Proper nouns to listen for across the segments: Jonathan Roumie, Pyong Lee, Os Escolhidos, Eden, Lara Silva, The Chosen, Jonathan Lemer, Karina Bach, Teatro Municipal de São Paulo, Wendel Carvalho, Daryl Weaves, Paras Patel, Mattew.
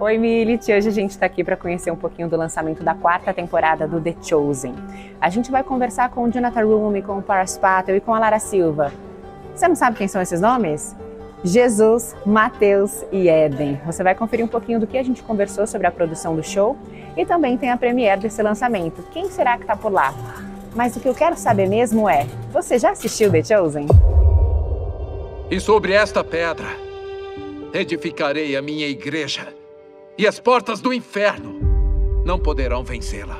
Oi, Milit! Hoje a gente está aqui para conhecer um pouquinho do lançamento da 4ª temporada do The Chosen. A gente vai conversar com o Jonathan Roumie, com o Paras Patel e com a Lara Silva. Você não sabe quem são esses nomes? Jesus, Mateus e Éden. Você vai conferir um pouquinho do que a gente conversou sobre a produção do show e também tem a premiere desse lançamento. Quem será que está por lá? Mas o que eu quero saber mesmo é, você já assistiu The Chosen? E sobre esta pedra, edificarei a minha igreja. E as portas do inferno não poderão vencê-la.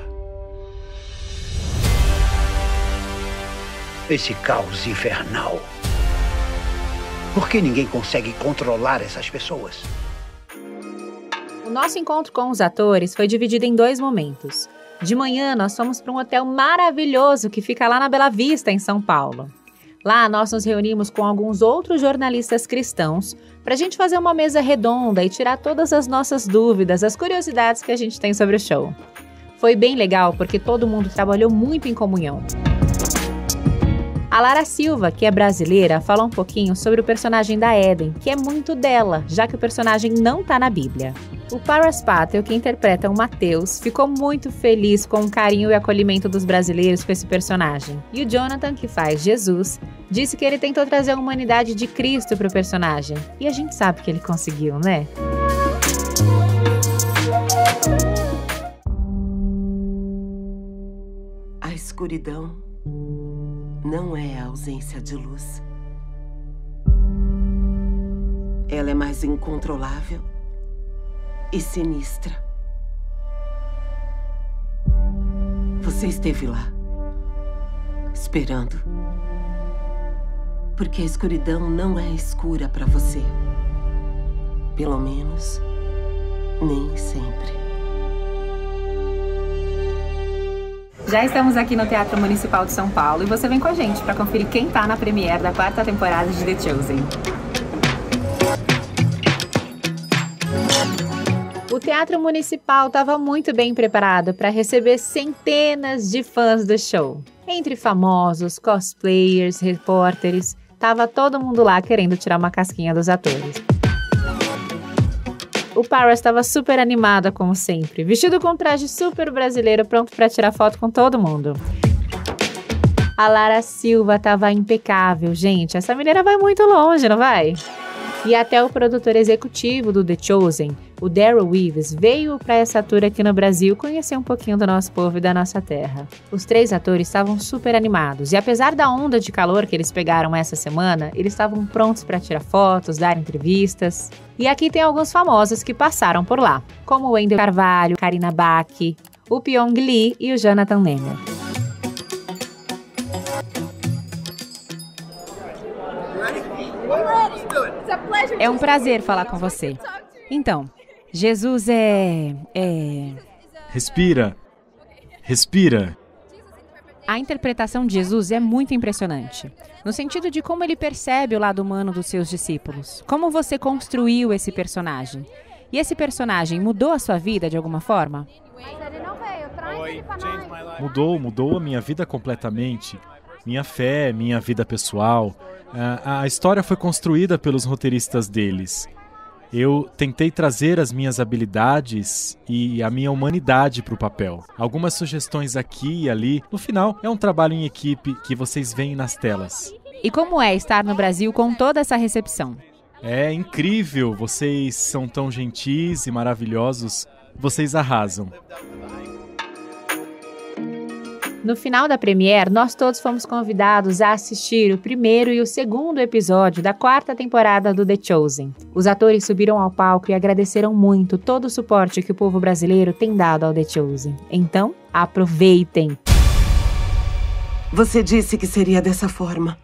Esse caos infernal. Por que ninguém consegue controlar essas pessoas? O nosso encontro com os atores foi dividido em dois momentos. De manhã, nós fomos para um hotel maravilhoso que fica lá na Bela Vista, em São Paulo. Lá, nós nos reunimos com alguns outros jornalistas cristãos para a gente fazer uma mesa redonda e tirar todas as nossas dúvidas, as curiosidades que a gente tem sobre o show. Foi bem legal porque todo mundo trabalhou muito em comunhão. A Lara Silva, que é brasileira, fala um pouquinho sobre o personagem da Éden, que é muito dela, já que o personagem não está na Bíblia. O Paras Patel, que interpreta o Mateus, ficou muito feliz com o carinho e acolhimento dos brasileiros com esse personagem. E o Jonathan, que faz Jesus, disse que ele tentou trazer a humanidade de Cristo para o personagem. E a gente sabe que ele conseguiu, né? A escuridão não é a ausência de luz. Ela é mais incontrolável e sinistra. Você esteve lá, esperando. Porque a escuridão não é escura para você. Pelo menos, nem sempre. Já estamos aqui no Teatro Municipal de São Paulo e você vem com a gente para conferir quem está na premiere da 4ª temporada de The Chosen. O Teatro Municipal estava muito bem preparado para receber centenas de fãs do show. Entre famosos, cosplayers, repórteres, estava todo mundo lá querendo tirar uma casquinha dos atores. O Paras estava super animada, como sempre, vestido com um traje super brasileiro, pronto para tirar foto com todo mundo. A Lara Silva estava impecável, gente. Essa menina vai muito longe, não vai? E até o produtor executivo do The Chosen, o Daryl Weaves, veio para essa tour aqui no Brasil conhecer um pouquinho do nosso povo e da nossa terra. Os três atores estavam super animados e apesar da onda de calor que eles pegaram essa semana, eles estavam prontos para tirar fotos, dar entrevistas. E aqui tem alguns famosos que passaram por lá, como o Wendel Carvalho, Karina Bach, o Pyong Lee e o Jonathan Lemer. É um prazer falar com você. Então, Jesus Respira. A interpretação de Jesus é muito impressionante, no sentido de como ele percebe o lado humano dos seus discípulos. Como você construiu esse personagem? E esse personagem mudou a sua vida de alguma forma? Mudou a minha vida completamente. Minha fé, minha vida pessoal. A história foi construída pelos roteiristas deles. Eu tentei trazer as minhas habilidades e a minha humanidade para o papel. Algumas sugestões aqui e ali. No final, é um trabalho em equipe que vocês veem nas telas. E como é estar no Brasil com toda essa recepção? É incrível. Vocês são tão gentis e maravilhosos. Vocês arrasam. No final da premiere, nós todos fomos convidados a assistir o primeiro e o segundo episódio da 4ª temporada do The Chosen. Os atores subiram ao palco e agradeceram muito todo o suporte que o povo brasileiro tem dado ao The Chosen. Então, aproveitem! Você disse que seria dessa forma.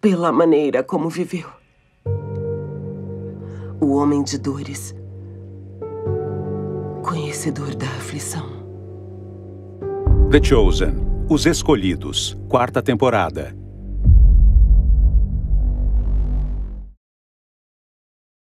Pela maneira como viveu. O homem de dores. Conhecedor da aflição. The Chosen, Os Escolhidos, 4ª temporada.